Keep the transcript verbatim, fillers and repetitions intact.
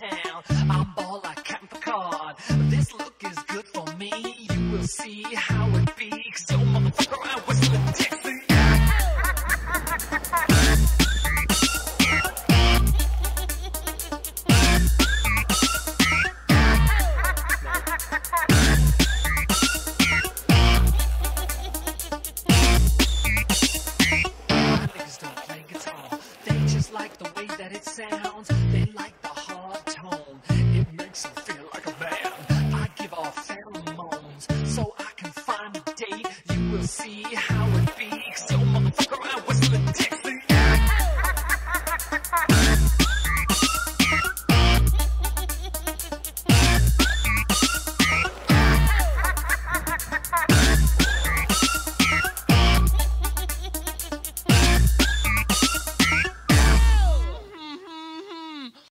town. I'm